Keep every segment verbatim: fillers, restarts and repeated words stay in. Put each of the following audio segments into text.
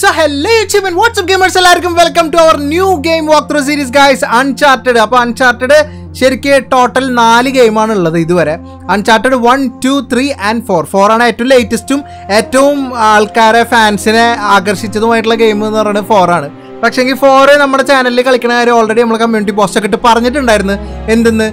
So hello YouTube and what's up gamers, എല്ലാവർക്കും welcome to our new game walkthrough series guys, Uncharted. അപ്പോൾ Uncharted ശരിക്കും total നാല് game ആണ് ഉള്ളത് ഇതുവരെ. Uncharted one two three and four. four ആണ് ഏറ്റവും ലേറ്റസ്റ്റും ഏറ്റവും ആൾക്കാരെ ഫാൻസിനെ ആകർഷിച്ചതുമായിട്ടുള്ള ഗെയിം എന്ന് പറയുന്നത് four ആണ്. പക്ഷേങ്കിൽ four നമ്മുടെ ചാനലിൽ കളിക്കുന്ന കാര്യം ഓൾറെഡി നമ്മൾ കമ്മ്യൂണിറ്റി പോസ്റ്റ് ഒക്കെ ഇട്ട് പറഞ്ഞിട്ടുണ്ടായിരുന്നു. എന്തെന്ന്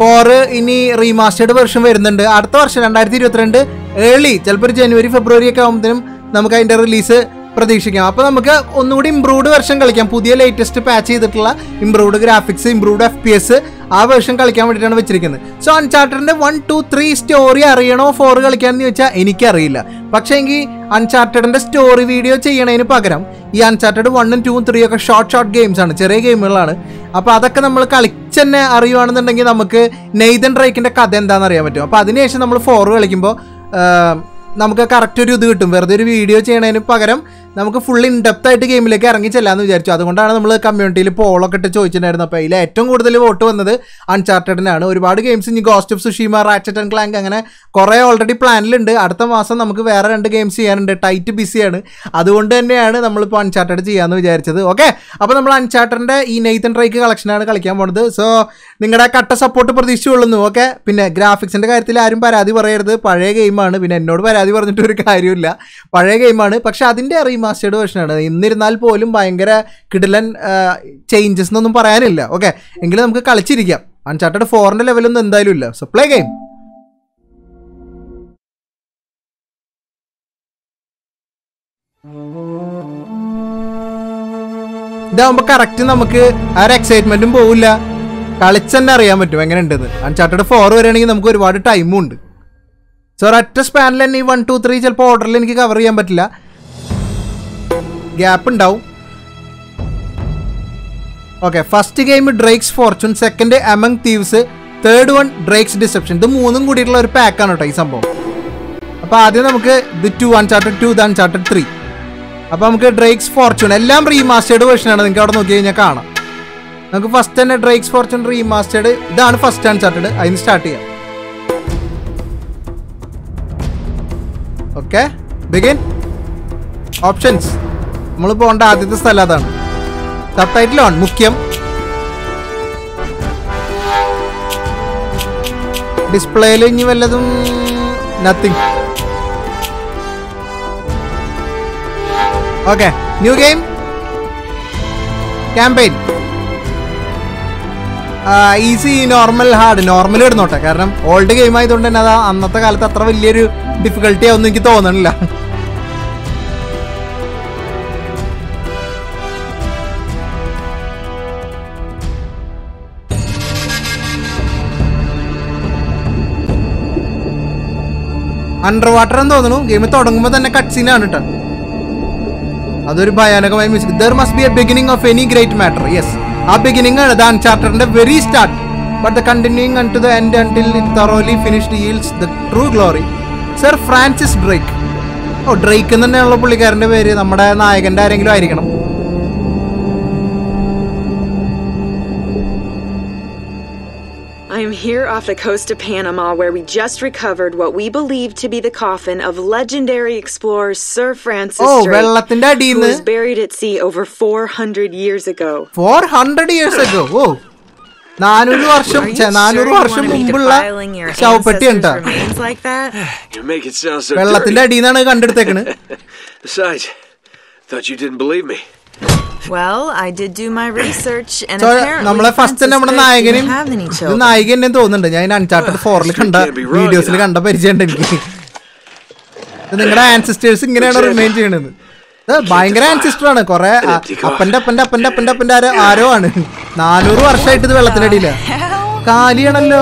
four ഇനി റീമാസ്റ്റേർഡ് വെർഷൻ വരുന്നുണ്ട്. അടുത്ത വർഷം twenty twenty-two early ചിലപ്പോൾ ജനുവരി ഫെബ്രുവരി ഒക്കെ ആവുമ്പോഴത്തേനും നമുക്ക് അതിന്റെ റിലീസ് പ്രതീക്ഷിക്കാം. അപ്പോൾ നമുക്ക് ഒന്നുകൂടി ഇംപ്രൂവ്ഡ് വെർഷൻ കളിക്കാം. പുതിയ ലേറ്റസ്റ്റ് പാച്ച് ചെയ്തിട്ടുള്ള improved graphics, improved F P S ആ വെർഷൻ കളിക്കാൻ വേണ്ടിയിട്ടാണ് വെച്ചിരിക്കുന്നത്. സോ അൺചാർട്ടഡിൻ്റെ വൺ ടു ത്രീ സ്റ്റോറി അറിയണോ ഫോർ കളിക്കാമെന്ന് ചോദിച്ചാൽ എനിക്കറിയില്ല. പക്ഷേ എങ്കിൽ അൺചാർട്ടഡിൻ്റെ സ്റ്റോറി വീഡിയോ ചെയ്യണതിന് പകരം ഈ അൺചാർട്ടഡ് വണ്ണും ടൂവും ത്രീ ഒക്കെ ഷോർട്ട് ഷോർട്ട് ഗെയിംസ് ആണ്, ചെറിയ ഗെയിമുകളാണ്. അപ്പോൾ അതൊക്കെ നമ്മൾ കളിച്ച് തന്നെ അറിയുകയാണെന്നുണ്ടെങ്കിൽ നമുക്ക് നെയ്തൻ ഡ്രേക്കിൻ്റെ കഥ എന്താണെന്ന് അറിയാൻ പറ്റും. അപ്പോൾ അതിനുശേഷം നമ്മൾ ഫോർ കളിക്കുമ്പോൾ നമുക്ക് കറക്റ്റ് ഒരു ഇത് കിട്ടും. വെറുതെ ഒരു വീഡിയോ ചെയ്യണതിന് പകരം നമുക്ക് ഫുൾ ഇൻഡെപ്തായിട്ട് ഗെയിമിലേക്ക് ഇറങ്ങി ചെല്ലാമെന്ന് വിചാരിച്ചു. അതുകൊണ്ടാണ് നമ്മൾ കമ്മ്യൂണിറ്റിയിൽ പോളൊക്കെ ഇട്ട് ചോദിച്ചിട്ടുണ്ടായിരുന്നു. അപ്പോൾ അതിൽ ഏറ്റവും കൂടുതൽ വോട്ട് വന്നത് അൺചാർട്ടഡിനാണ്. ഒരുപാട് ഗെയിംസ് ഇനി ghost of Tsushima, Ratchet and ക്ലാങ്ക് അങ്ങനെ കുറേ ഓൾറെഡി പ്ലാനിലുണ്ട്. അടുത്ത മാസം നമുക്ക് വേറെ രണ്ട് ഗെയിംസ് ചെയ്യാനുണ്ട്. ടൈറ്റ് ബിസിയാണ്. അതുകൊണ്ട് തന്നെയാണ് നമ്മളിപ്പോൾ അൺചാർട്ടഡ് ചെയ്യാമെന്ന് വിചാരിച്ചത്. ഓക്കെ, അപ്പോൾ നമ്മൾ അൺചാർട്ടഡിൻ്റെ ഈ നെയ്തൻ ഡ്രേക്ക് കളക്ഷനാണ് കളിക്കാൻ പോകുന്നത്. സോ നിങ്ങളുടെ കട്ട സപ്പോർട്ട് പ്രതീക്ഷിച്ചുകൊള്ളുന്നു. ഓക്കെ, പിന്നെ ഗ്രാഫിക്സിൻ്റെ കാര്യത്തിൽ ആരും പരാതി പറയരുത്. പഴയ ഗെയിമാണ്. പിന്നെ എന്നോട് പരാതി പറഞ്ഞിട്ടൊരു കാര്യമില്ല. പഴയ ഗെയിമാണ്. പക്ഷേ അതിൻ്റെ റീമാസ്റ്റേർഡ് വെർഷനാണ്. എന്നിരുന്നാൽ പോലും ഭയങ്കര കിടിലൻ ചേഞ്ചസ് എന്നൊന്നും പറയാനില്ല. ഓക്കെ, എങ്കിലും നമുക്ക് കളിച്ചിരിക്കാം. അൺചാർട്ടഡ് ഫോറിൻ്റെ ലെവലൊന്നും എന്തായാലും ഇല്ല. So play game. ഇതാകുമ്പോൾ കറക്റ്റ് നമുക്ക് ആ ഒരു എക്സൈറ്റ്മെൻറ്റും പോവില്ല. കളിച്ചെന്നെ അറിയാൻ പറ്റും എങ്ങനെ ഉണ്ടെന്ന്. അൺചാർട്ടഡ് ഫോർ വരികയാണെങ്കിൽ നമുക്ക് ഒരുപാട് ടൈമും ഉണ്ട്. സോ ഒരൊറ്റ സ്പാനിൽ തന്നെ ഈ വൺ ടു ത്രീ ചിലപ്പോൾ ഓർഡറിൽ എനിക്ക് കവർ ചെയ്യാൻ പറ്റില്ല. ഗ്യാപ്പ് ഉണ്ടാവും. Okay, first game Drake's Fortune, second among thieves, third one Drake's deception. ഇത് മൂന്നും കൂടിയിട്ടുള്ള ഒരു പാക്കാണ് കേട്ടോ ഈ സംഭവം. അപ്പോൾ ആദ്യം നമുക്ക് ഇത് to Uncharted to the Uncharted three. അപ്പോൾ നമുക്ക് ഡ്രേക്സ് ഫോർച്യൂൺ എല്ലാം റീമാസ്റ്റേർഡ് വേർഷനാണ്. നിങ്ങൾക്ക് അവിടെ നോക്കി കഴിഞ്ഞാൽ കാണാം. നമുക്ക് ഫസ്റ്റ് തന്നെ ഡ്രേക്സ് ഫോർച്യൂൺ റീമാസ്റ്റേർഡ്. ഇതാണ് ഫസ്റ്റ് അൺചാർട്ടഡ്. അതിന് സ്റ്റാർട്ട് ചെയ്യാം. Okay, begin options. നമ്മൾ പോകേണ്ട ആദ്യത്തെ സ്ഥലം അതാണ്. സബ് ടൈറ്റിലാണ് മുഖ്യം. ഡിസ്പ്ലേയിൽ ഇനി വല്ലതും nothing. Okay, new game campaign easy, normal, hard. Normal ഇടുന്നോട്ടെ, കാരണം ഓൾഡ് ഗെയിം ആയതുകൊണ്ട് തന്നെ അത് അന്നത്തെ കാലത്ത് അത്ര വലിയൊരു ഡിഫിക്കൽട്ടി ആവുമെന്ന് എനിക്ക് തോന്നണില്ല. അണ്ടർ വാട്ടർ എന്ന് തോന്നുന്നു. ഗെയിം തുടങ്ങുമ്പോൾ തന്നെ കട്ട് സീനാണ് കേട്ടോ. അതൊരു ഭയാനകമായ music. There must be a beginning of any great matter. Yes, ആ ബിഗിനിങ് ആണ് ദ അൺചാർട്ടഡിന്റെ very start. But the continuing unto the end until it thoroughly finished yields the true glory. Sir Francis Drake. ഓ, Drake എന്ന് തന്നെയുള്ള പുള്ളിക്കാരൻ്റെ പേര്. നമ്മുടെ നായകൻ്റെ ആരെങ്കിലും ആയിരിക്കണം. I'm here off the coast of Panama where we just recovered what we believe to be the coffin of legendary explorer Sir Francis Drake. Oh, വെള്ളത്തിന്റെ അടിയിൽ നിന്ന്. He was buried at sea over four hundred years ago. four hundred years ago. Oh. നാനൂറ് വർഷം നാനൂറ് വർഷം മുമ്പുള്ള ശവപ്പെട്ടി ഉണ്ടോ? വെള്ളത്തിന്റെ അടിയിൽ നിന്നാണ് കണ്ടെടുത്തേക്കണ്. Besides, thought you didn't believe me. Well, I did do my research and apparently നമ്മളെ ഫസ്റ്റ് നമ്മുടെ നായകനും നായികനെയും തോന്നുന്നുണ്ട്. ഞാൻ അൺചാർട്ടഡ് ഫോറിൽ കണ്ട വീഡിയോസിൽ കണ്ട പരിചയമുണ്ട് എനിക്ക്. നിങ്ങളുടെ ആൻസിസ്റ്റേഴ്സ് ഇങ്ങനെയാണ് റിമൈൻഡ് ചെയ്യണത്. ഭയങ്കര ആൻസിസ്റ്ററാണ്. കുറെ അപ്പൻ്റെ അപ്പൻ്റെ അപ്പൻ്റെ അപ്പൻ്റെ അപ്പൻ്റെ ആരോ ആരോ ആണ്. നാനൂറ് വർഷമായിട്ട് ഇത് വെള്ളത്തിനടിയില്ല. കാലിയാണല്ലോ.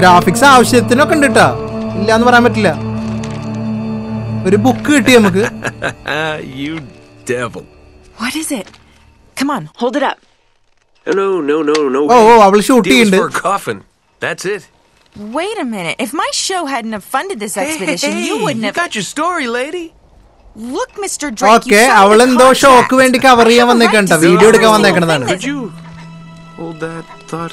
ഗ്രാഫിക്സ് ആവശ്യത്തിനൊക്കെ ഉണ്ട് കേട്ടോ, ഇല്ലാന്ന് പറയാൻ പറ്റില്ല. ഒരു ബുക്ക് കിട്ടി നമുക്ക്. You devil. What is it? Come on, hold it up. No, no, no, no. Oh, oh, അവൾ ഷൂട്ട് ചെയ്യുന്നുണ്ട്. It's for a coffin. That's it. Wait a minute. If my show hadn't have funded this expedition, hey, hey, you wouldn't you have got your story, lady. Look, Mister Drake. Okay, avalendo shock vendi cover cheyan vannikanta video edukkan vannikkanadana. Could you hold that thought?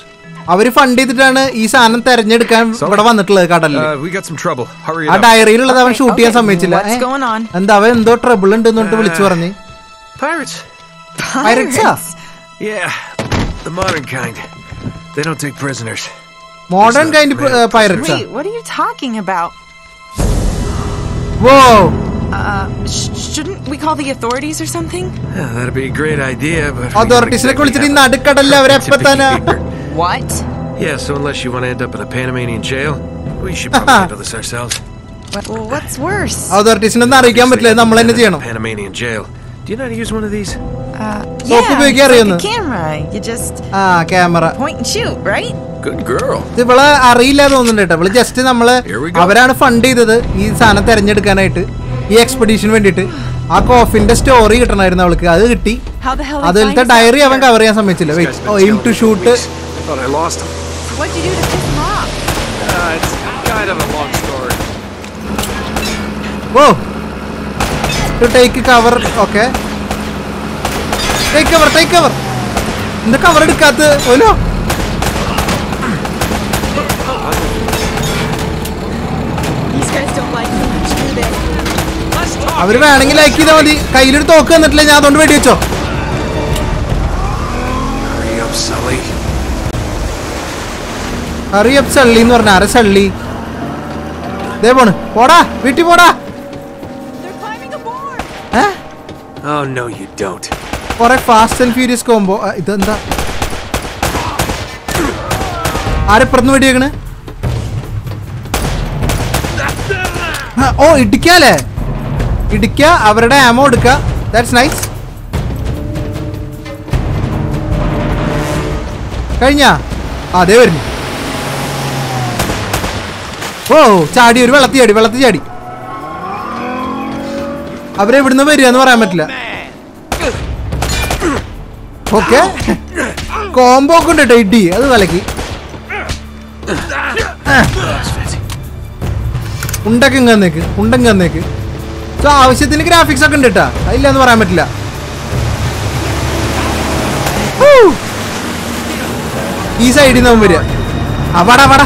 Avare fund editana ee saanam therenjedukkan ivada vannittilla kadalle. We got some trouble. Hurry up. Aa diary il ulladavn shoot cheyan sammayichilla. What's going on? And avane endo trouble undu ennu vilichu parani. Pirates. Pirates. Yeah, the modern kind. They don't take prisoners. Modern kind uh, pirates. Wait, what are you talking about? Whoa! Uh, sh shouldn't we call the authorities or something? Yeah, that'd be a great idea, but authorities are going to be nadukkadalla. What? Yeah, so unless you want to end up in a Panamanian jail, we should probably handle this ourselves. Well, what's worse? Authorities are not going to be nadukkadalla. Panamanian jail. Do you know how to use one of these? Uh, yeah, it's like a camera. You just ah, camera. Point and shoot, right? Good girl. Just fund expedition. Story how the hell did you diary oh, aim to shoot. Thought I lost him. What'd you do to piss him off? Uh, it's kind of a long story. Whoa! To take cover, okay. Take cover, take cover. The cover is cut. Oh no. I'm going to go to the house. I'm going to go hurry up, Sully. Hurry up, Sully. No, no, Sully. They're climbing aboard. Huh? Oh, no, you don't. For a fast and furious combo. Uh, it's not. Are you oh, it's a that's nice. Ah, they were. Whoa, Chardy, you're well theater, well theater. I braved no very another. Okay, combo could at eighty. Undaking so, I was sitting in the graphics. I learned what I'm at. Woo! He's a hidden over here. Avada, Avada.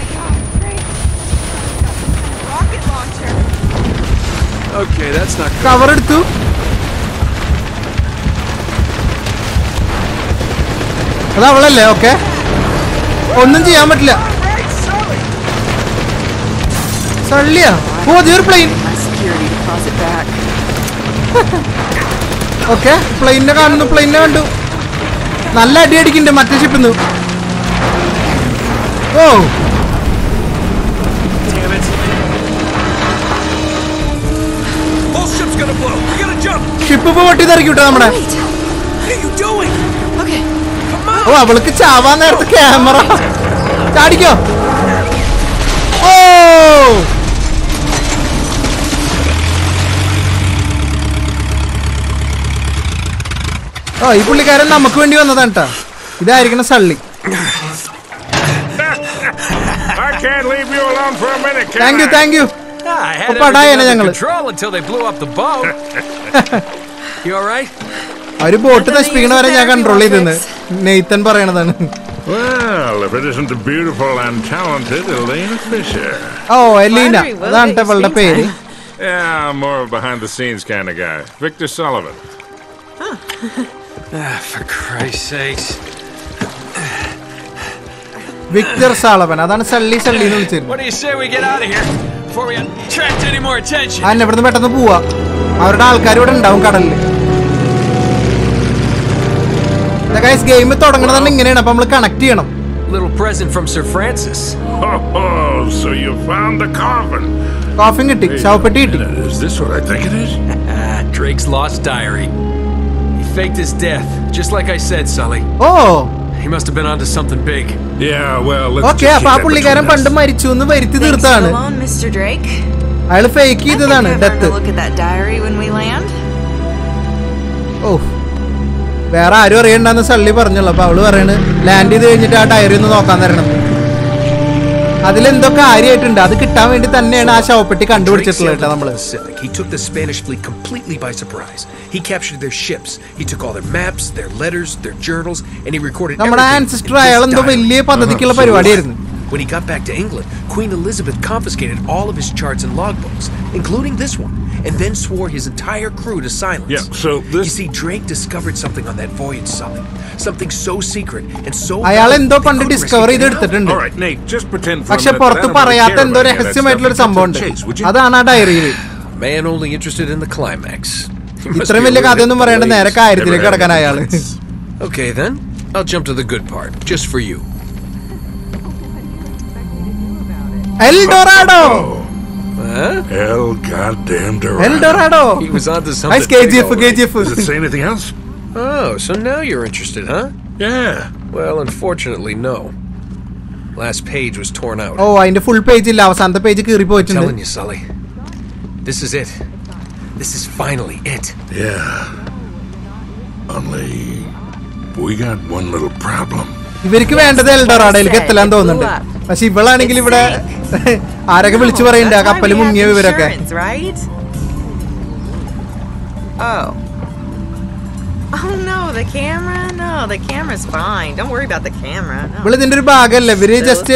that's not good. Covered too. Okay. Oh, they're playing. My security deposit back. Okay, plane na kaannu plane na undu nalla adi adikkinde matte ship nu oh damn it whole ship's gonna blow we gotta jump ship po vatti tharikutta nammude what are you doing okay come on oh avalukku chaava nerthu camera chaadikko oh oh, you put the car in the Makundi on the Danta. You're going to Sully. I can't leave you alone for a minute. Thank you, thank you. I had to control until they blew up the boat. You alright? I report to the speaker. I control it. Nathan Baranathan. Well, if it isn't the beautiful and talented Elena Fisher. Oh, Elena. Yeah, I'm more of a behind the scenes kind of guy. Victor Sullivan. Ah, for Christ's sakes. Victor Sullivan. What do you say we get out of here before we attract any more attention? I never met on the Bua. Our Dal carried and down cuddle. The guy's game with another thing in a public connect. Little present from Sir Francis. Oh, so you found the coffin. Coffin it is. How petite. Is this what I think it is? Drake's lost diary. He faked his death, just like I said, Sully. Oh! He must have been onto something big. Yeah, well, let's okay, just keep it between us. Thanks alone, Mister Drake. I think we've earned a look at that diary when we land. Oh. Where are you going to Sully? Land is going to diary. He took the Spanish fleet completely by surprise. He captured their ships. He took all their maps, their letters, their journals, and he recorded everything. When he got back to England, Queen Elizabeth confiscated all of his charts and logbooks, including this one, and then swore his entire crew to silence. Yeah, so this... You see, Drake discovered something on that voyage, Sully. Something so secret and so... I am going to discover it. All right, Nate, just pretend for a minute that I man only interested in the climax. Okay, then. I'll jump to the good part, just for you. El Dorado! Huh? El goddamn Dorado. El Dorado! He was onto something. Nice K G F, K G F. Does it say anything else? Oh, so now you're interested, huh? Yeah. Well, unfortunately, no. Last page was torn out. Oh, I in the full page. Last page is report. I'm telling you, Sully. This is it. This is finally it. Yeah. Only we got one little problem. ഇവർക്ക് വേണ്ടത് എൽഡോറാഡോയിൽ എത്തലാന്ന് തോന്നുന്നുണ്ട് പക്ഷെ ഇവളാണെങ്കിൽ ഇവിടെ ആരൊക്കെ വിളിച്ചു പറയണ്ട കപ്പൽ മുങ്ങിയ വിവരൊക്കെ ഇവളിതിന്റെ ഒരു ഭാഗമല്ല ഇവര് ജസ്റ്റ്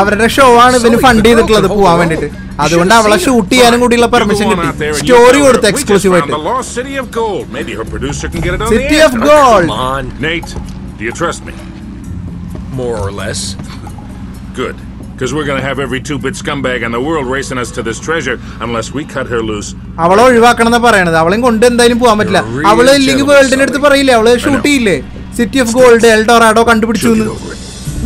അവരുടെ ഷോ ആണ് ഇവന് ഫണ്ട് ചെയ്തിട്ടുള്ളത് പോവാൻ വേണ്ടിട്ട് അതുകൊണ്ട് അവളെ ഷൂട്ട് ചെയ്യാനും കൂടിയുള്ള പെർമിഷൻ കിട്ടി സ്റ്റോറി കൊടുത്ത എക്സ്ക്ലൂസീവ് ആയിട്ട് city of gold more or less. Good, because we're gonna have every two-bit scumbag in the world racing us to this treasure unless we cut her loose. Avalo ivakanana parayanadu avalen konde endayilum povan pattilla avale illengi world ne eduthu parayilla avale shoot ille city of gold el dorado kandupidichu nu.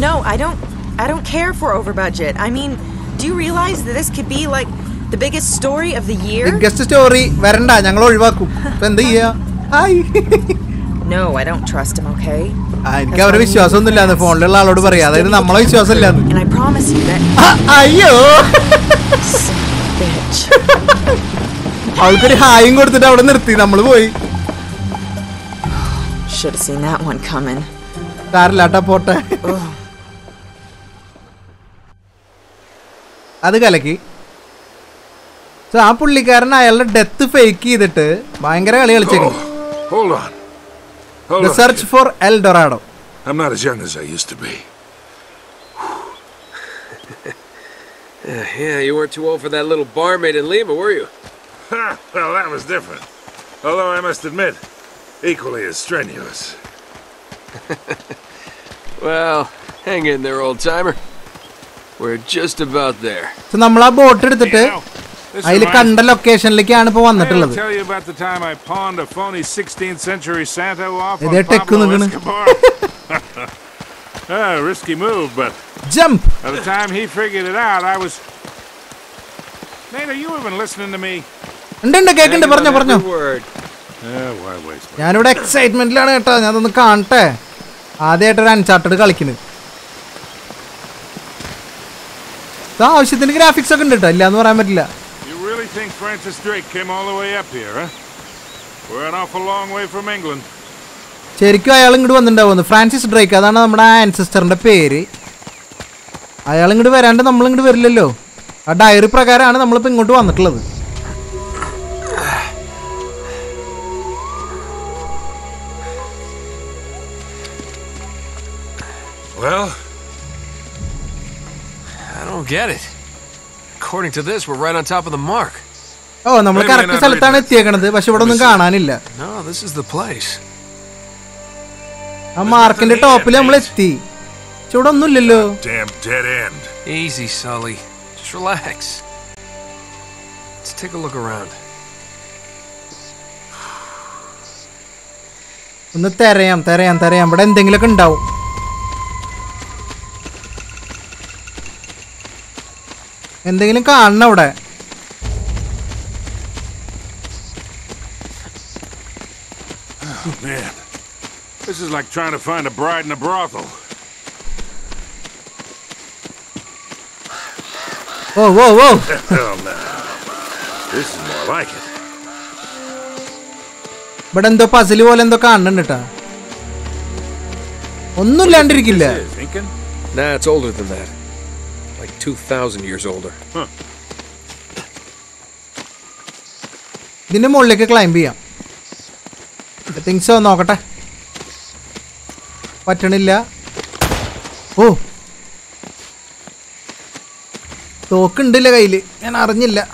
No, I don't I don't care for over budget. I mean, do you realize that this could be like the biggest story of the year? Biggest story varanda njangal olivakkum endiya hi. No, I don't trust him, okay? I can't believe she was on the land of phone. Lala, don't worry. I didn't know she was on the land. And I promise you that. Ah, ayo. Bitch. Already high. Ingot the down under the number boy. Should have seen that one coming. Tar lata porta. That's galaki. So I put likarna. I all death fakey that. Bangera galal checking. Hold on. Hold the search for El Dorado. I'm not as young as I used to be. Yeah, you weren't too old for that little barmaid in Lima, were you? Ha! Well, that was different. Although I must admit, equally as strenuous. Well, hang in there, old timer. We're just about there. So, namla boat edutittu I will tell you about the time I pawned a phony sixteenth century Santo off on Pablo Escobar. A risky move, but jump. By the time he figured it out, I was. Nate, are you even listening to me? And then the cake and the parna parna. Word. Yeah, why waste? I know excitement. I don't know. Can't. Ah, they are Uncharted. Galikin. So, she's in the graphics. I can't tell. I think Francis Drake came all the way up here, huh? We're an awful long way from England. Cherikku ayalangudu vandundavunu Francis Drake adana nammada ancestor inde peru. Ayalangudu varanda nammal ingodu varillallo. Aa diary prakaramana nammal ipo ingotu vannittullathu. Well, I don't get it. According to this, we're right on top of the mark. Oh, we are correct സ്ഥലത്താണ് എത്തിയേക്കണത് പക്ഷെ ഇവിടെ ഒന്നും കാണാനില്ല. No, this is the place. ആ മാർക്കിന്റെ ടോപ്പിൽ നമ്മൾ എത്തി. ഇവിടെ ഒന്നും ഇല്ലല്ലോ. Damn dead end. Easy, Sully. Just relax. Let's take a look around. ഒന്ന് തരയാം തരയാം തരയാം ഇവിടെ എന്തെങ്കിലുമൊക്കെ ഉണ്ടാവും. എന്തെങ്കിലും കാണണം അവിടെ. Oh, man. This is like trying to find a bride in a brothel. Whoa, whoa, whoa! Hell no. This is more like it. But I'm not thinking? Nah, it's older than that. Like two thousand years older. Huh. I think so. Oh! Token delay, and Arnilla.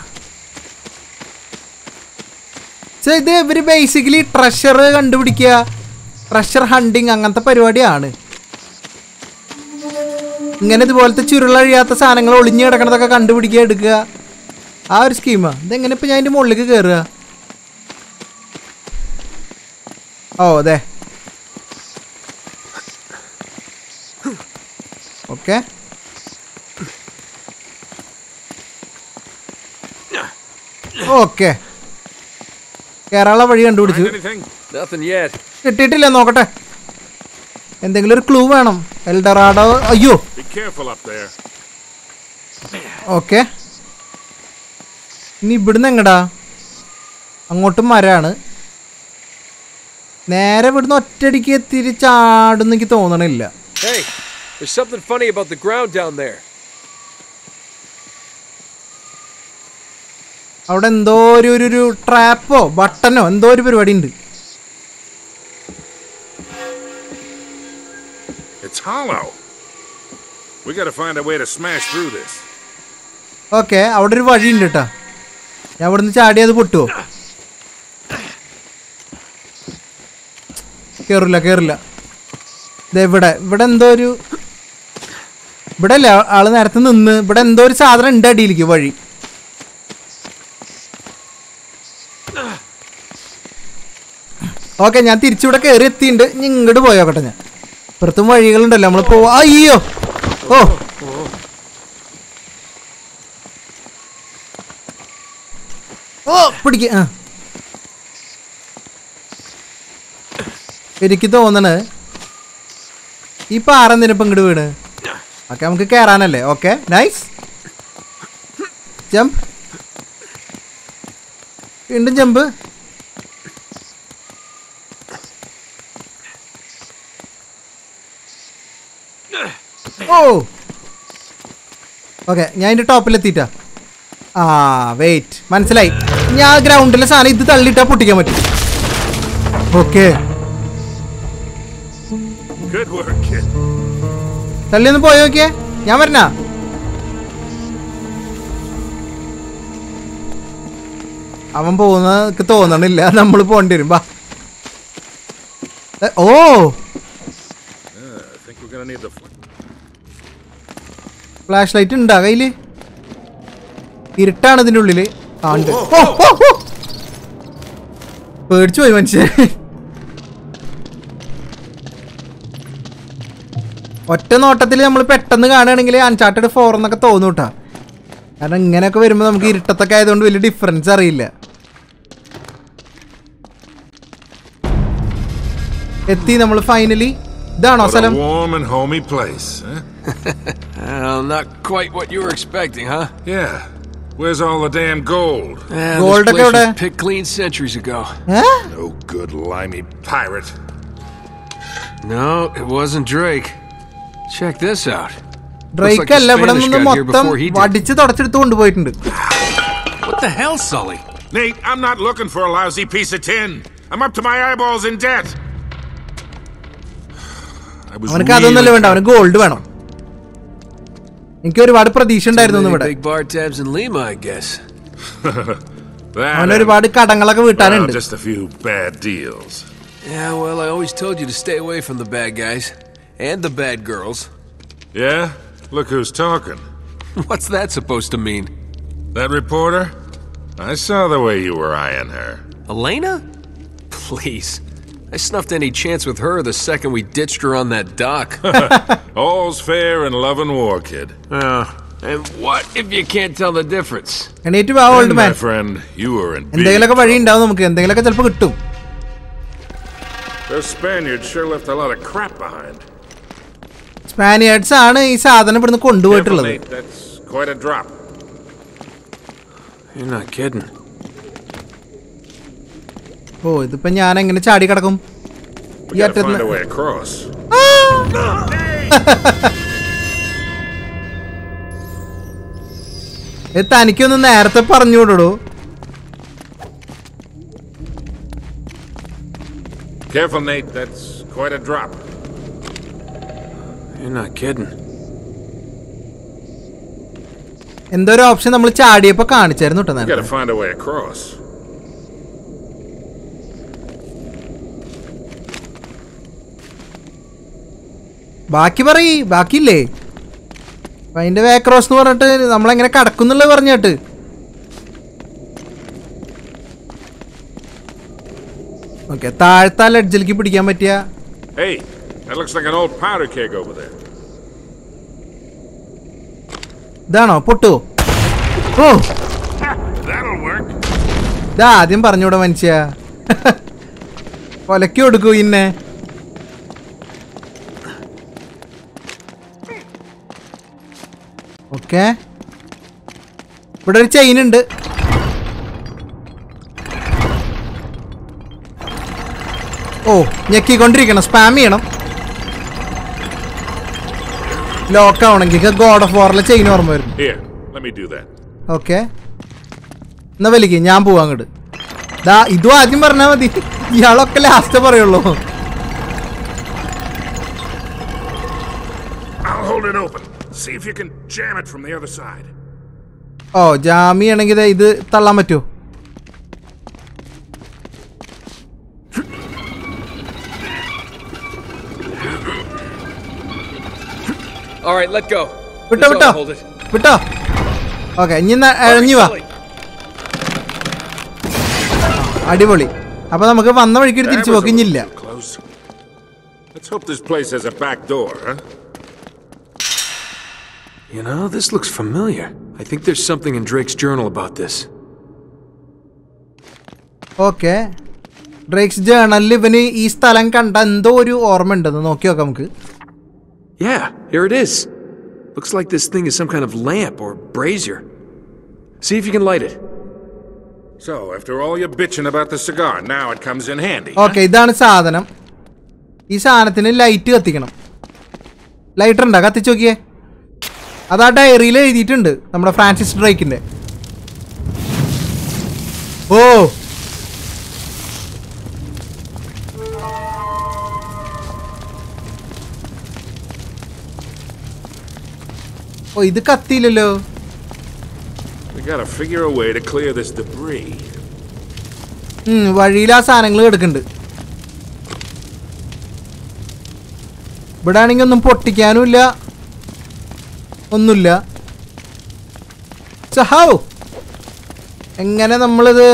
So they very basically treasure and duty care, treasure hunting and the periodian. Then the world the Churularia, the San and Lord near Kanaka and duty care. Our schema, then going to pay any more liquor. Oh, there. Okay. Okay. Kerala, what are you going to do? Anything? Nothing yet. And then a clue. El Dorado. Oh, you. Be careful up there. Okay. You are going to go to the hey, there's something funny about the ground down there. Out and do trap or button and do you. It's hollow. We gotta find a way to smash through this. Okay, out of the I wouldn't say idea the putto. Kerala, Kerala. They would have do you but I'll afternoon, but then there is other and dead deal give. Okay, I'm going to go to the next one. I'm going to go to the next one. Oh! Oh! Pretty good. Pretty good. I'm going to go to the okay, nice. Jump. In the jump. Oh! Okay, I'm the top. Ah, wait. I'm going to ground. Okay. Good work, kid. I'm going to go. I'm going to go. Oh! I think we're going to need the flashlight in the way. He returned the newly. Oh, oh, oh, oh! Percho even said. What an autotilium pet and the garden and Uncharted four on the Catonota. And I'm gonna go with them. Gear Tataka don't really difference. It's finally. What a warm and homey place, eh? Well, not quite what you were expecting, huh? Yeah. Where's all the damn gold? Eh, gold this place was picked clean centuries ago. Huh? No good limey pirate. No, it wasn't Drake. Check this out. Drake like got here before he did. What the hell, Sully? Nate, I'm not looking for a lousy piece of tin. I'm up to my eyeballs in debt. I was really down gold. I a big bar tabs in Lima, I guess. Well, just a few bad deals. Yeah, well, I always told you to stay away from the bad guys. And the bad girls. Yeah? Look who's talking. What's that supposed to mean? That reporter? I saw the way you were eyeing her. Elena? Please. I snuffed any chance with her the second we ditched her on that dock. All's fair in love and war, kid. Uh, and what if you can't tell the difference? And it old man. My friend, you were in big trouble. Those Spaniards sure left a lot of crap behind. Spaniards are this saadhanam ivrnu kondu poyittullathu. That's quite a drop. You're not kidding. Oh, idippa njan engane chaadi kadakkum? Find a way across. എത്താനിക്കൊന്ന് നേരത്തെ പറഞ്ഞുകൊടുടോ. Careful, Nate. That's quite a drop. You're not kidding. എന്തൊരു option നമ്മൾ ചാടിയപ്പോൾ കാണിച്ചായിരുന്നു ട്ടോ നേരത്തെ. You gotta find a way across. ബാക്കി പറയ് ബാക്കിയില്ലേ അതിന്റെ വേ ക്രോസ് എന്ന് പറഞ്ഞിട്ട് നമ്മളെങ്ങനെ കടക്കുന്നുള്ളത് പറഞ്ഞിട്ട് ഓക്കെ താഴത്തെ ലെഡ്ജിലേക്ക് പിടിക്കാൻ പറ്റിയ hey that looks like an old powder cake over there ഇതാണോ പൊട്ടു ഓ ദാറ്റ്വിൽ വർക്ക് ദാ ആദ്യം പറഞ്ഞൂടാ മനുഷ്യാ കൊലക്കി കൊടുക്കൂ ഇന്നെ Okay. ഇവിടെ ഒരു ചെയിൻ ഉണ്ട്. ഓ, ഞെക്കി കൊണ്ടിരിക്കണം, സ്പാം ചെയ്യണം. ലോക്ക് ആവണമെങ്കിൽ ഗോഡ് ഓഫ് വാറിലെ ചെയിൻ ഓർമ്മ വരും. Here, let me do that. Okay. എന്നാ വലിക്ക് ഞാൻ പോവാ അങ്ങോട്ട്. ദാ ഇതും ആദ്യം പറഞ്ഞാൽ മതി. ഇയാളൊക്കെ ലാസ്റ്റ് പറയുള്ളൂ. I'll hold it open. See if you can jam it from the other side. Oh, jam iyanengide idu thallan pattu. All right, let go. Vittu vittu hold it. Vittu. Okay, inna elanju va. Adivoli. Appo namukku vanna vazhikku thirichu pokkinilla. Let's hope this place has a back door, huh? You know, this looks familiar. I think there's something in Drake's journal about this. Okay. Drake's journal liveni ee sthalam kanda endo oru orma undu nokki okka namukku. Yeah, here it is. Looks like this thing is some kind of lamp or brazier. See if you can light it. So, after all your bitching about the cigar, now it comes in handy. Okay, idana sadhanam. Ee sadhanathine light kathikanam. Lighter unda kathichokiye. അതാ ഡയറിയിൽ എഴുതിയിട്ടുണ്ട് നമ്മുടെ Francis ഡ്രേക്കിന്റെ ഓ ഓ ഇത് കത്തിയില്ലല്ലോ വഴിയിൽ ആ സാധനങ്ങൾ കിടക്കുന്നുണ്ട് ഇവിടെ ആണെങ്കിൽ ഒന്നും പൊട്ടിക്കാനുമില്ല ഒന്നുമില്ല സഹാവ് എങ്ങനെ നമ്മളിത്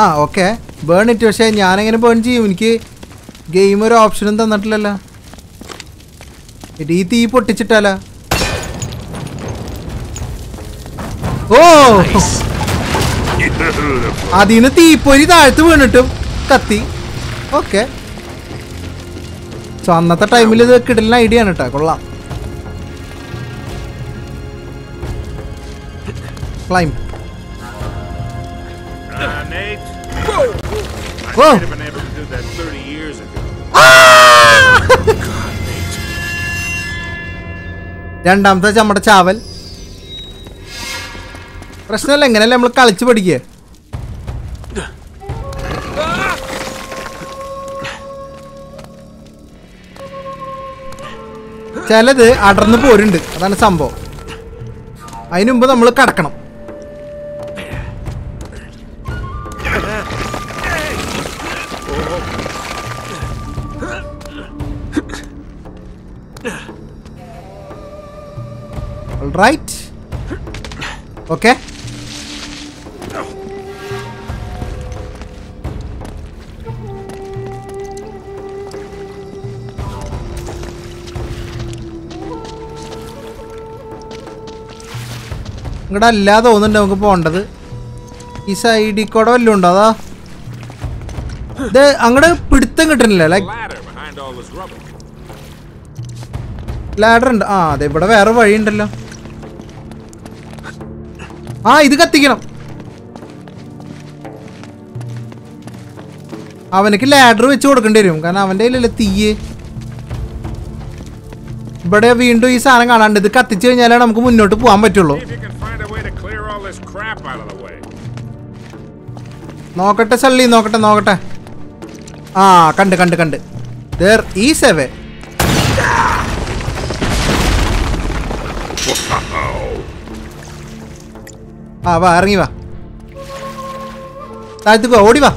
ആ ഓക്കെ ബേൺ ഇറ്റ് പക്ഷേ ഞാനെങ്ങനെ ബേൺ ചെയ്യും എനിക്ക് ഗെയിം ഒരു ഓപ്ഷനും തന്നിട്ടില്ലല്ലോ ഈ തീ പൊട്ടിച്ചിട്ടല്ല ഓ അതിന് തീപ്പൊരി താഴ്ത്ത് വീണിട്ടും കത്തി ഓക്കെ സോ അന്നത്തെ ടൈമിൽ ഇത് കിടലിന് ഐഡിയ ആണ് കേട്ടോ കൊള്ളാം ക്ലൈം രണ്ടാമത്തെ നമ്മുടെ ചാവൽ പ്രശ്നമല്ല എങ്ങനെയല്ലേ നമ്മൾ കളിച്ചു പഠിക്കുക ചിലത് അടർന്നു പോരുണ്ട് അതാണ് സംഭവം അതിനു മുമ്പ് നമ്മൾ കടക്കണം ഓൾറൈറ്റ് ഓക്കെ ഇങ്ങോട്ടല്ല തോന്നുന്നുണ്ട് നമുക്ക് പോകേണ്ടത് ഈ സൈഡിൽ കൂടെ വല്ലതും ഉണ്ടോ? അതാ ഇത് അങ്ങടെ പിടുത്തം കിട്ടണില്ല. ലൈക്ക് ലാഡർ ഉണ്ട്. ആ അതെ, ഇവിടെ വേറെ വഴിയുണ്ടല്ലോ. ആ ഇത് കത്തിക്കണം. അവനക്ക് ലാഡർ വെച്ച് കൊടുക്കേണ്ടി വരും, കാരണം അവൻ്റെ കയ്യിലല്ലേ തീയ്. ഇവിടെ വീണ്ടും ഈ സാധനം കാണാണ്ട്. ഇത് കത്തിച്ചു കഴിഞ്ഞാലാണ് നമുക്ക് മുന്നോട്ട് പോകാൻ പറ്റുള്ളൂ. നോക്കട്ടെ സള്ളി, നോക്കട്ടെ നോക്കട്ടെ. ആ കണ്ട് കണ്ട് കണ്ട്. There is a way. ആ വാ, ഇറങ്ങി വാ, താഴത്തേക്ക് വാ, ഓടി വാ.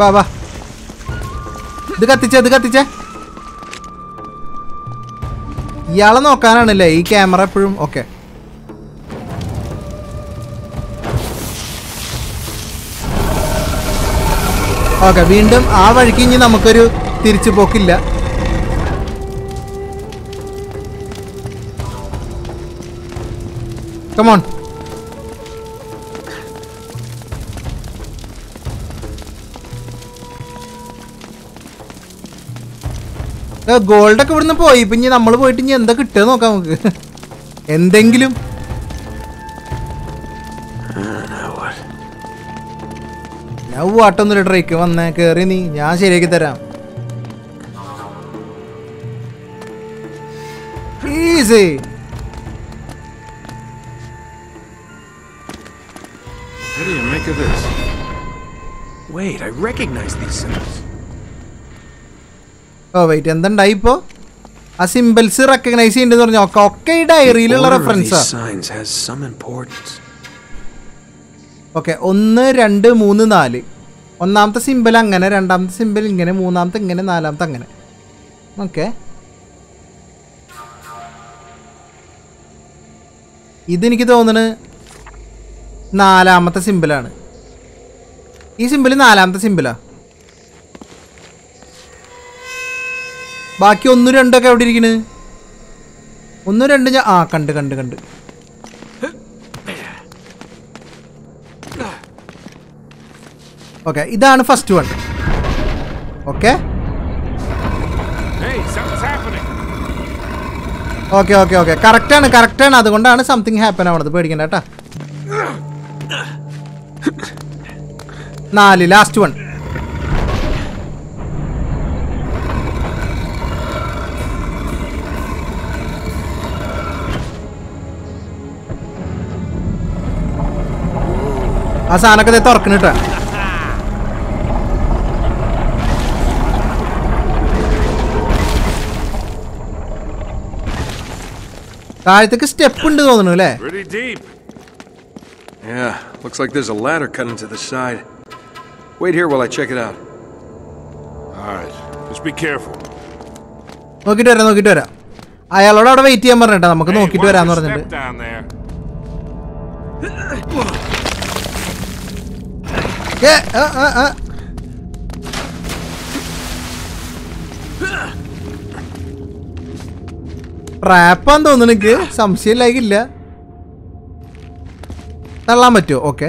വാ വാ, ഇത് കത്തിച്ചേ, ഇത് കത്തിച്ചേ. ഇയാളെ നോക്കാനാണല്ലേ ഈ ക്യാമറ എപ്പോഴും. ഓക്കെ, ഓക്കെ, വീണ്ടും ആ വഴിക്ക് ഇനി നമുക്കൊരു തിരിച്ചു പോക്കില്ല. കമോൺ, ഗോൾഡൊക്കെ ഇവിടുന്ന് പോയി. ഇപ്പം ഇനി നമ്മൾ പോയിട്ട് ഇനി എന്താ കിട്ടുക നോക്കാം നമുക്ക്, എന്തെങ്കിലും. ഞാൻ വാട്ടൊന്നുമില്ല. ഡ്രേക്ക് വന്നേ, കയറി നീ, ഞാൻ ശരിയാക്കി തരാം. Easy. What do you make of this? Wait, I recognize these symbols. ഓ വെയിറ്റ്, എന്തുണ്ടായി ഇപ്പോ? ആ സിമ്പിൾസ് റെക്കഗ്നൈസ് ചെയ്യുന്നുണ്ടെന്ന് പറഞ്ഞു. ഓക്കെ ഓക്കെ, ഡയറിയിലുള്ള റെഫറൻസ്. ഓക്കെ, ഒന്ന് രണ്ട് മൂന്ന് നാല്. ഒന്നാമത്തെ സിമ്പിൾ അങ്ങനെ, രണ്ടാമത്തെ സിമ്പിൾ ഇങ്ങനെ, മൂന്നാമത്തെ ഇങ്ങനെ, നാലാമത്തെ അങ്ങനെ. ഓക്കെ, ഇതെനിക്ക് തോന്നുന്നു നാലാമത്തെ സിമ്പിളാണ്. ഈ സിമ്പിൾ നാലാമത്തെ സിമ്പിളാണ്. ബാക്കി ഒന്നും രണ്ടൊക്കെ എവിടെ ഇരിക്കുന്നത്? ഒന്നും രണ്ട് ഞാൻ ആ കണ്ട് കണ്ട് കണ്ട്. ഓക്കെ, ഇതാണ് first one. Okay okay okay okay, കറക്റ്റാണ് കറക്റ്റാണ്. അതുകൊണ്ടാണ് സംതിങ് ഹാപ്പൻ ആവണത്. പേടിക്കണ്ട കേട്ടാ. നാല്, ലാസ്റ്റ് വൺ. ആ സാധനമൊക്കെ തുറക്കണ കേട്ടോ. താഴത്തേക്ക് സ്റ്റെപ്പ് ഉണ്ട് തോന്നുന്നു അല്ലേ? Yeah, looks like there's a ladder cut into the side. Wait here while I check it out. All right, just be careful. നോക്കിട്ട് വരാം, നോക്കിട്ട് വരാം. അയാളോട് അവിടെ വെയിറ്റ് ചെയ്യാൻ പറഞ്ഞിട്ടാ, നമുക്ക് നോക്കിട്ട് വരാന്ന് പറഞ്ഞിട്ട്. Yeah, uh, uh, uh. റാപ്പാന്ന് തോന്നുന്നു എനിക്ക്, സംശയമില്ലായില്ല. തള്ളാൻ പറ്റുമോ? ഓക്കെ,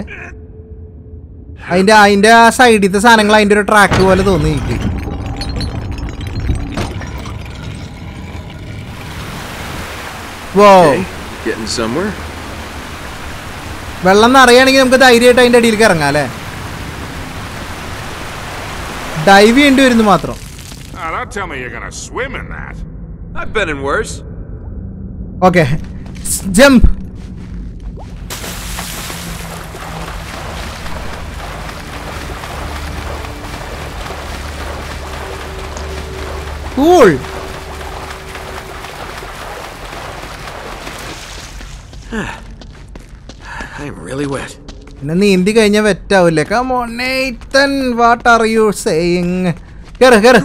അതിൻ്റെ അതിൻ്റെ ആ സൈഡിലത്തെ സാധനങ്ങൾ അതിൻ്റെ ഒരു ട്രാക്ക് പോലെ തോന്നി എനിക്ക്. Wow. വെള്ളം നിറയുകയാണെങ്കിൽ നമുക്ക് ധൈര്യമായിട്ട് അതിൻ്റെ അടിയിലേക്ക് ഇറങ്ങാം അല്ലേ? ഡൈവ് ചെയ്യേണ്ടി വരുന്നു മാത്രം. Okay, jump. കൂൾ. പിന്നെ നീന്തി കഴിഞ്ഞാൽ വെറ്റാവൂല്ലേ? Come on Nathan, what are you saying? കേറ് കേറ്.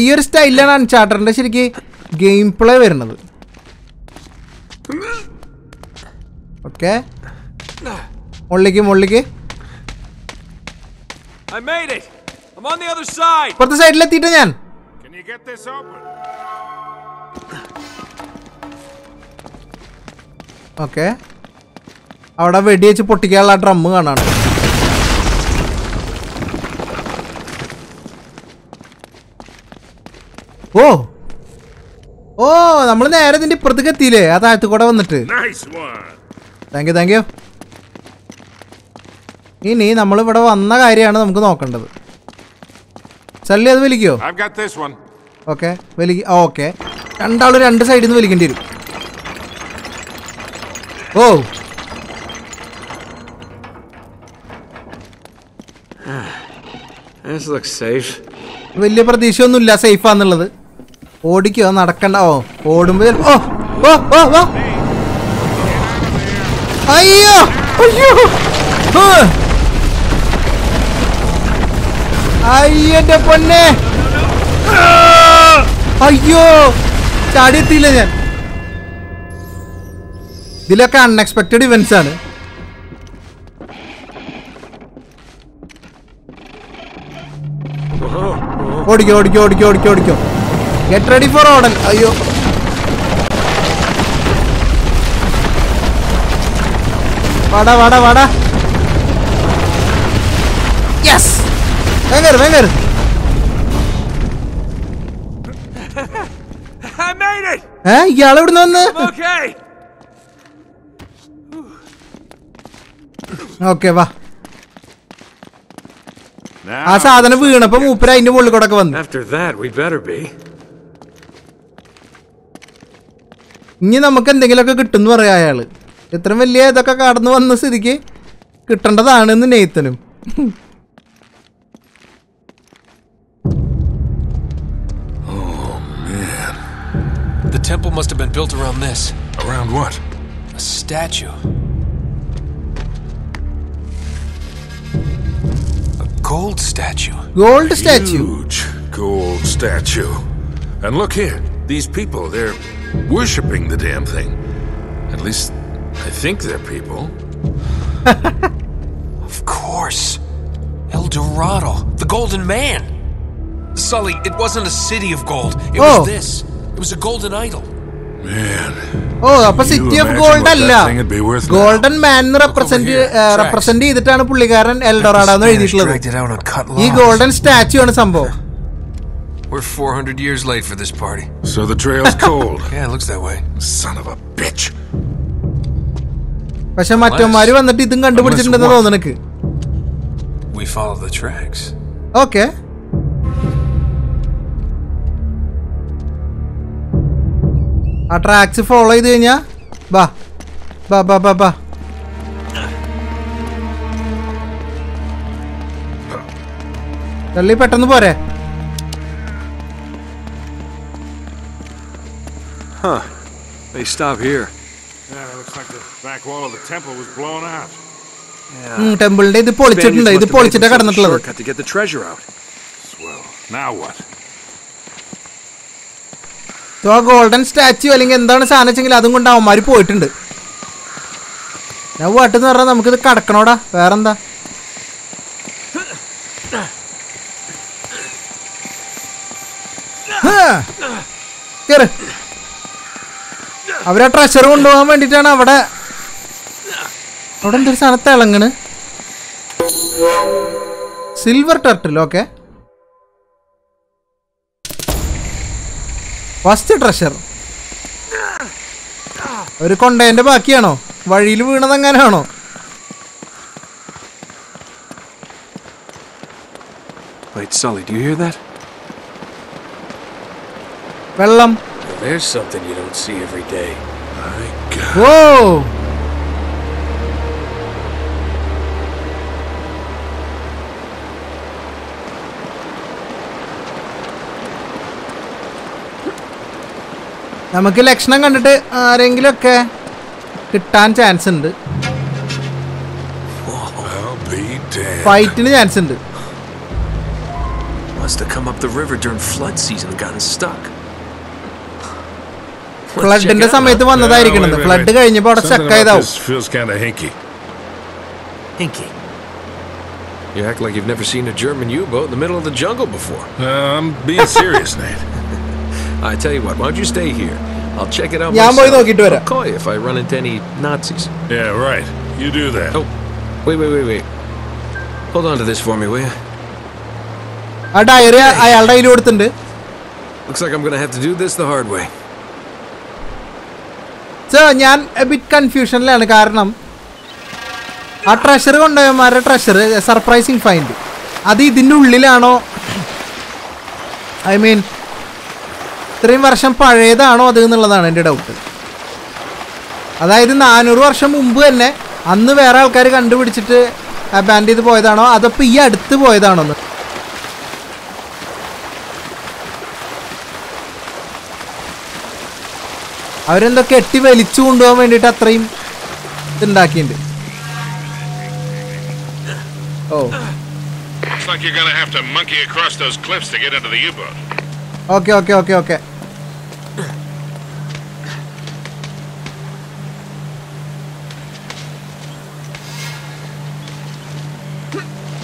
ഈ ഒരു സ്റ്റൈലാണ് അൺചാർട്ടറിന്റെ ശരിക്ക് ഗെയിം പ്ലേ വരുന്നത്. ഓക്കെ, മുള്ളിക്ക് മുള്ളിക്ക്. ഇപ്പുറത്തെ സൈഡിലെത്തിയിട്ട് ഞാൻ get this open. Okay. Avada vedi vechu pottikkanulla drum kaananu. Oh. Oh, nammal nere idinte ippurthuk ettile. Adu aathu koda vannittu. Nice one. Thank you, thank you. ഇനി നമ്മൾ ഇവിടെ വന്ന കാര്യമാണ് നമുക്ക് നോക്കേണ്ടത്. ചല്ലി അത് വലിക്കോ? I've got this one. Okay, വലിക്ക്. ഓക്കേ. രണ്ടാളും രണ്ട് സൈഡിൽ നിന്ന് വലിക്കേണ്ടി വരും. ഓ. This looks safe. വലിയ പ്രതീക്ഷയൊന്നുമില്ല സേഫ് ആണെന്നുള്ളത്. ഓടിക്കോ നടക്കണ്ട. ഓ, ഓടുമ്പോൾ ഓ ഓ ഓ ഓ. അയ്യോ! അയ്യോ! ഹേ! അയ്യന്റെ പൊന്നെ അയ്യോ ചാടിയില്ല ഞാൻ ഇതിലൊക്കെ അൺഎക്സ്പെക്റ്റഡ് ഇവന്റ്സ് ആണ് ഓടിക്കോ ഓടിക്കോ ഓടിക്കോ ഓടിക്കോ ഓടിക്കോ ഗെറ്റ് റെഡി ഫോർ ഓടൻ അയ്യോ വാടാ വാടാ വാടാ yes Vengar, Vengar! I made it! Huh? Yalla odu nannu. Okay. Okay, va. Aa saadana veeranappa moopra inde mollu kodakku vannu. After that, we better be. Inni namakku endengilokku kittunnu paraya ayalu. Ethram velliya idokka kaadnu vanna sidike kittandathaanu Nathanum. The temple must have been built around this. Around what? A statue. A gold statue. Gold statue. Huge gold statue. And look here. These people, they're worshipping the damn thing. At least, I think they're people. Of course. El Dorado. The Golden Man. Sully, it wasn't a city of gold. It oh. was this. It was a golden idol. Man. Oh, appa city of gold alla. Golden man represent represent ചെയ്തിട്ടാണ് പുള്ളിക്കാരൻ L ഡോറാഡോ എന്ന് എഴുതിയിട്ടുള്ളത്. ഈ golden statue ആണ് സംഭവം. We're four hundred years late for this party. So the trail's cold. Yeah, it looks that way. Son of a bitch. പക്ഷേ മറ്റന്മാര് വന്നിട്ട് ഇതും കണ്ടുപിടിച്ചിട്ടുണ്ടെന്ന് തോന്നുന്നു എനിക്ക്. We follow the tracks. Okay. ആ ട്രാക്സ് ഫോളോ ചെയ്ത് കഴിഞ്ഞാ ബാ ബാ ബാ ബാ ബാ തള്ളി പെട്ടെന്ന് പോരെ Huh. They stop here. Yeah, it looks like the back wall of the temple was blown out. Yeah. Hmm, temple ഇത് പൊളിച്ചിട്ടുണ്ട്. ഇത് പൊളിച്ചിട്ടാ കടന്നിട്ടുള്ളത്. Got to get the treasure out. Swell. Now what? So a golden statue അല്ലെങ്കിൽ എന്താണ് സാധനിച്ചെങ്കിൽ അതും കൊണ്ട് അവന്മാർ പോയിട്ടുണ്ട് ഞാൻ വട്ടെന്ന് പറഞ്ഞാൽ നമുക്കിത് കടക്കണോടാ വേറെന്താ അവരാ ട്രഷർ കൊണ്ടുപോകാൻ വേണ്ടിയിട്ടാണ് അവിടെ അവിടെ എന്തൊരു സാധനത്തെ ഇളങ്ങണ് silver turtle okay first treasure ഒരു കൊണ്ടേന്റെ ബാക്കിയാണോ വഴിയിൽ വീണത് അങ്ങനെയാണോ വെള്ളം ഓ നമുക്ക് ലക്ഷണം കണ്ടിട്ട് ആരെങ്കിലുമൊക്കെ കിട്ടാൻ ചാൻസ് ഉണ്ട് ഫൈറ്റിന് ചാൻസ് ഉണ്ട് ഫ്ലഡിന്റെ സമയത്ത് വന്നതായിരിക്കണം ഫ്ലഡ് കഴിഞ്ഞപ്പോൾ അവിടെ സ്റ്റക്കായതാവും You act like you've never seen a German U-boat in the middle of the jungle before. Uh, I'm being serious, Nate. I tell you what, why don't you stay here? I'll check it out yeah, myself. I'll call you if I run into any Nazis. Yeah, right. You do that. Oh, wait, wait, wait, wait. Hold on to this for me, will you? Hey. Looks like I'm going to have to do this the hard way. So, I'm a bit confused. A treasure on the treasure is a surprising find. Adi Dinu Lilano. I mean, three version parada, no, the Nulan ended out. Ada in the Anurasham Umbene, and the Vera Karikan do it a bandit boy than other Piad the boy than on the Iron the Ketivali tuned over and it at three. Then back in it. Oh. Looks like you're gonna have to monkey across those cliffs to get into the U-boat. Okay, okay, okay, okay.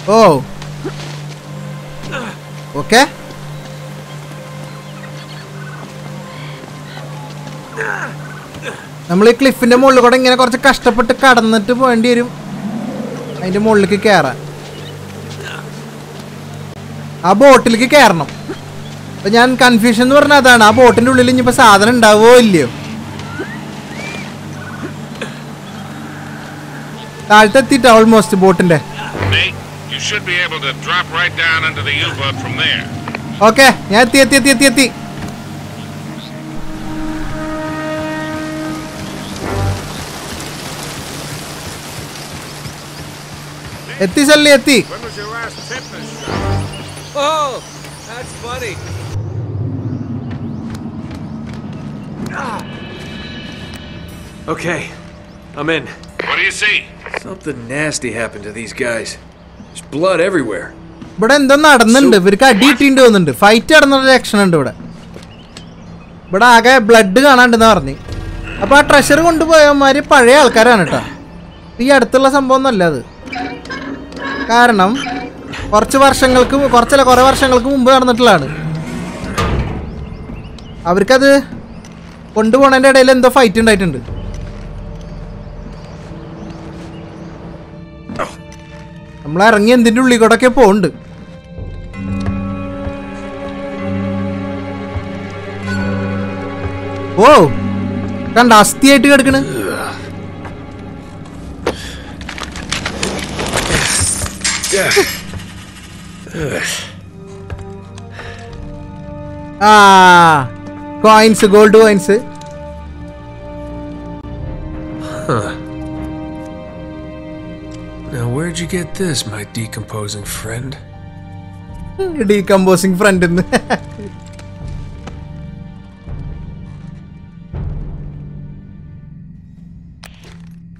Oh. Okay. Nammal ee cliff inde mollil koda ingane korchu kashtapettu kadannittu poendi varum. Ainte mollilke kera. A boat like a carnum. But I'm confusion or not than a boat into Lilin Pasad and I will live. I'll take it almost a boat in there. Nate, you should be able to drop right down into the U-boat from there. Okay, yati yati yati yati. Yati sal yati. When was your last tip, Mister? Oh, that's funny. Okay, I'm in. What do you see? Something nasty happened to these guys. There's blood everywhere. But I'm not in the D T fighter in the action. But I got blood under the army. About treasure, I want to buy a Maripareal Karanata. We had to listen on the leather. Karanam. കുറച്ച് വർഷങ്ങൾക്ക് കുറച്ചല്ല കുറേ വർഷങ്ങൾക്ക് മുമ്പ് നടന്നിട്ടുള്ളാണ് അവർക്കത് കൊണ്ടുപോണേന്റെ ഇടയിൽ എന്തോ fight ഉണ്ടായിട്ടുണ്ട് നമ്മൾ ഇറങ്ങി എന്തിന്റെ ഉള്ളിൽ കൂടൊക്കെ പോണ്ട് ഓ കണ്ട അസ്ഥിയായിട്ട് കിടക്കണേ Ah, coins, gold coins. Huh. Now, where'd you get this, my decomposing friend? Decomposing friend in there.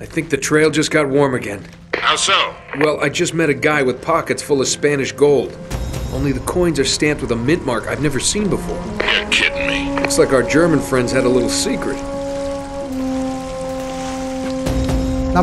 I think the trail just got warm again. How so? Well, I just met a guy with pockets full of Spanish gold. Only the coins are stamped with a mint mark I've never seen before. You're kidding me. Looks like our German friends had a little secret. secret. I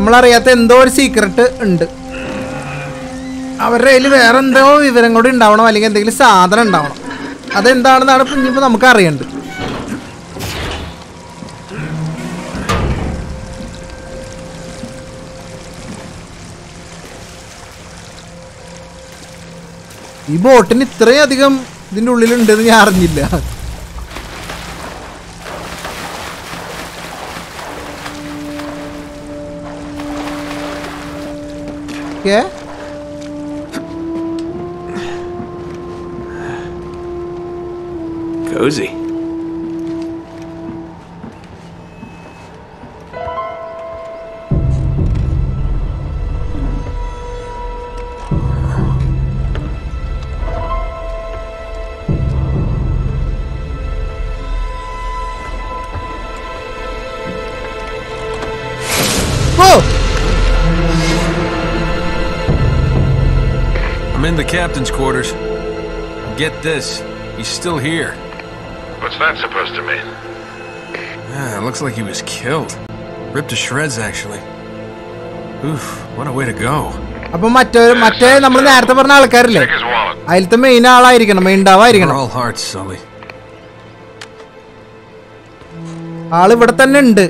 bought any three of them, the new little Deniarnilla. Yeah? Cozy. Captain's quarters. Get this, he's still here. What's that supposed to mean? Ah, it looks like he was killed. Ripped to shreds, actually. Oof, what a way to go. Check his wallet. We're all hearts, Sully. ആള് ഇവിടെ തന്നെ ഉണ്ട്.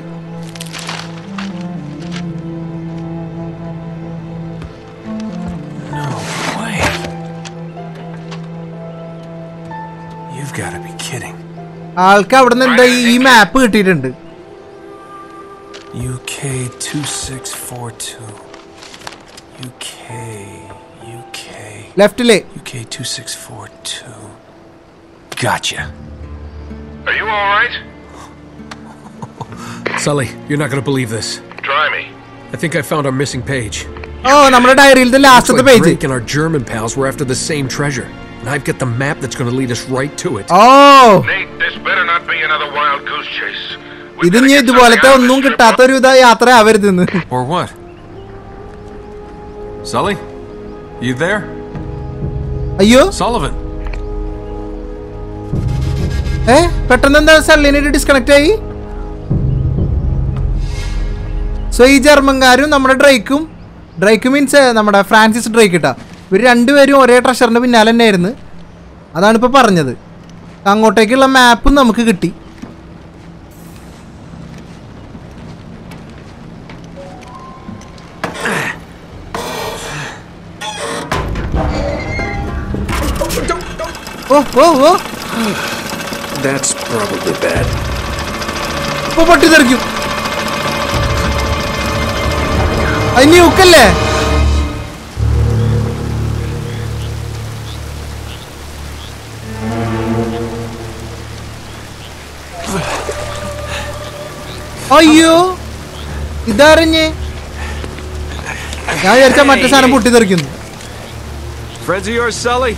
ആൾക്ക് അവിടെ നിന്ന് എന്താ ഈ മാപ്പ് കിട്ടിയിട്ടുണ്ട്. Left leg. U K two six four two. Gotcha. Are you all right? Sully, you're not going to believe this. Try me. I think I found our missing page. Oh, our diary, the last of the page. Drake and our German pals were after the same treasure. And I've got the map that's going to lead us right to it. Oh. Nate, this better not be another wild goose chase. We've got to get something out of this trip. Or what? Sully? You there? Are you? Sullivan. Eh? Patananda Salinity disconnect. So, this German guy is our Drake. Drake means our Francis Drake. We are two very rare treasure. We are not near it. That's what I told you. I'm going to take a map. We are getting. Oh, oh, oh! That's probably bad. Oh, what is that? I knew it was there. Oh, you? Is that it? I thought I saw something else. Friends of yours, Sully?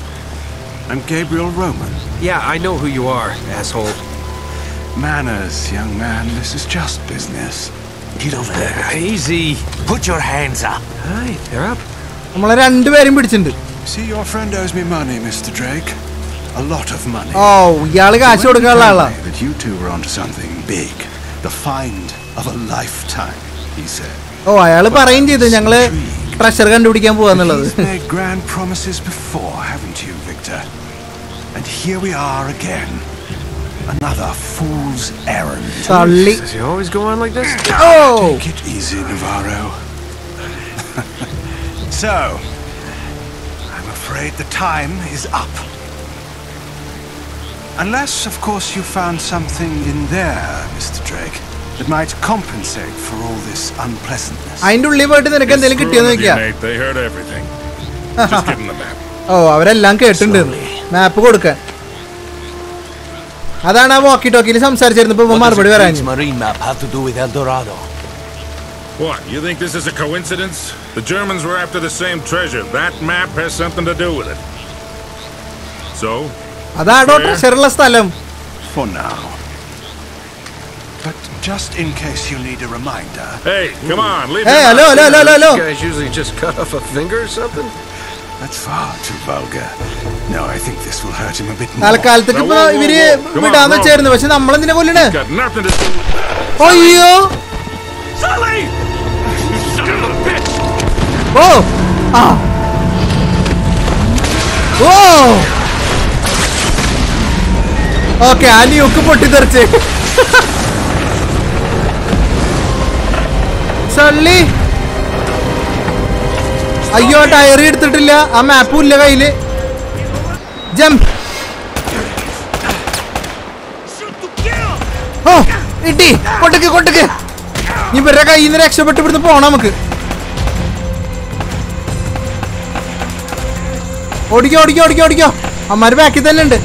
I'm Gabriel Roman. Yeah, I know who you are, asshole. Manners, young man. This is just business. Get over there. Easy. Put your hands up. Hi, they're up. See, your friend owes me money, Mister Drake. A lot of money. Oh, yeah, I showed you that you two were onto something big. The find of a lifetime, he said. Oh, I will arrange it. We are going. You've made grand promises before, haven't you, Victor? And here we are again. Another fool's errand. Sully. Does he always go on like this? Oh! Take it easy, Navarro. So, I'm afraid the time is up. Unless, of course, you found something in there, Mister Drake, that might compensate for all this unpleasantness. I don't live out in the neck and they'll get you, mate. They heard everything. Just give them the map. Oh, അവരെല്ലാം കേട്ടിട്ടുണ്ട്. മാപ്പ് കൊടുക്കാൻ അതാണ് ആ walkie ടോക്കിയിൽ സംസാരിച്ചിരുന്നു. ഇപ്പോ മറുപടി പറയാൻ. Marine map had to do with El Dorado. What? You think this is a coincidence? The Germans were after the same treasure. That map has something to do with it. So? അതാണോ ട്രഷറുള്ള സ്ഥലം? For now. But just in case you need a reminder. Hey, come on. Leave hey, hello, hello, hello, hello. You guys usually just cut off a finger or something? That's far too vulgar. No, I think this will hurt him a bit more. I'll call the people. We're going to got nothing to do with that. Oh, you! Sully! You son of a bitch! Oh! Ah! Whoa! Okay, Ali, you can put it there. Sully! അയ്യോ tyre എടുത്തിട്ടില്ല. ആ മാപ്പും ഇല്ല കയ്യില്. Jump ഇട്ടി കൊട്ടക്ക് കൊട്ടക്ക് നീ ഇവരുടെ കയ്യിൽ നിന്ന് രക്ഷപ്പെട്ട് ഇവിടുന്ന് പോണം. നമുക്ക് ഓടിക്കോ ഓടിക്കോ ഓടിക്കോ ഓടിക്കോ അമ്മാര് ബാക്കിൽ തന്നെ ഉണ്ട്.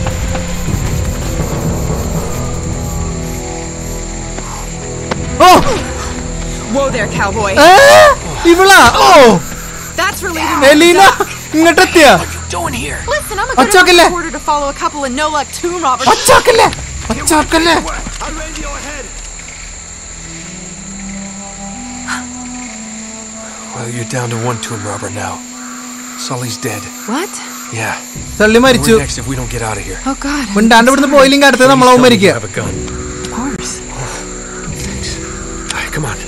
ഓ ഇവളാ. ഓ That's really Elena, what are you doing here? Listen, I'm a good order to follow a couple of no luck tomb robbers. What's up, Elena? What's up, Elena? I ran your head. Well, you're down to one tomb robber now. Sully's dead. What? Yeah. Sully must be next if we don't get out of here. Oh God. When down over the boiling, I thought we were going to have a gun. Of course. Thanks. All right, come on.